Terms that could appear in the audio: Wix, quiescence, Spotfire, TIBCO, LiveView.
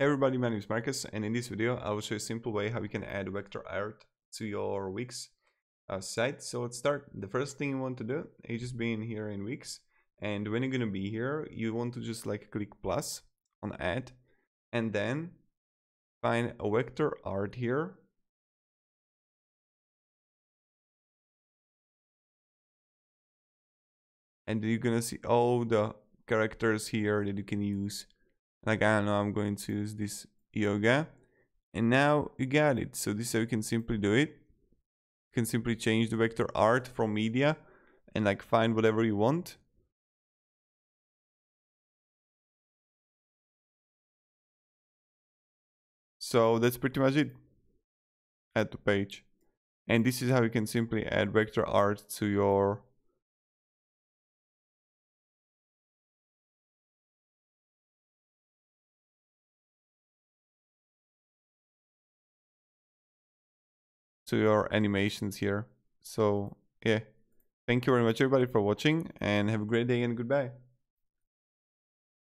Hey everybody, my name is Marcus, and in this video I will show you a simple way how you can add vector art to your Wix site. So let's start. The first thing you want to do is just be in here in Wix, and when you're gonna be here, you want to just like click plus on add, and then find a vector art here. And you're gonna see all the characters here that you can use. Like, I don't know, I'm going to use this yoga, and now you got it. So this way you can simply do it. You can simply change the vector art from media and like find whatever you want. So that's pretty much it. Add to page. And this is how you can simply add vector art to your animations here. So yeah, thank you very much everybody for watching, and have a great day and goodbye.